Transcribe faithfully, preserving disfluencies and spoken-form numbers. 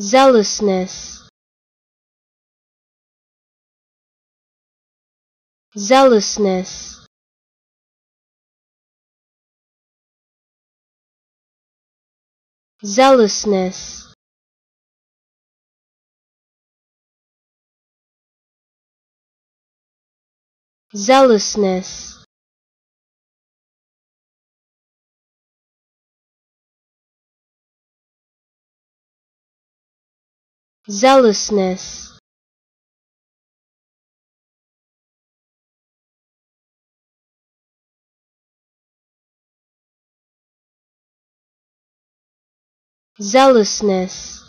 zealousness, zealousness, zealousness, zealousness, zealousness, zealousness,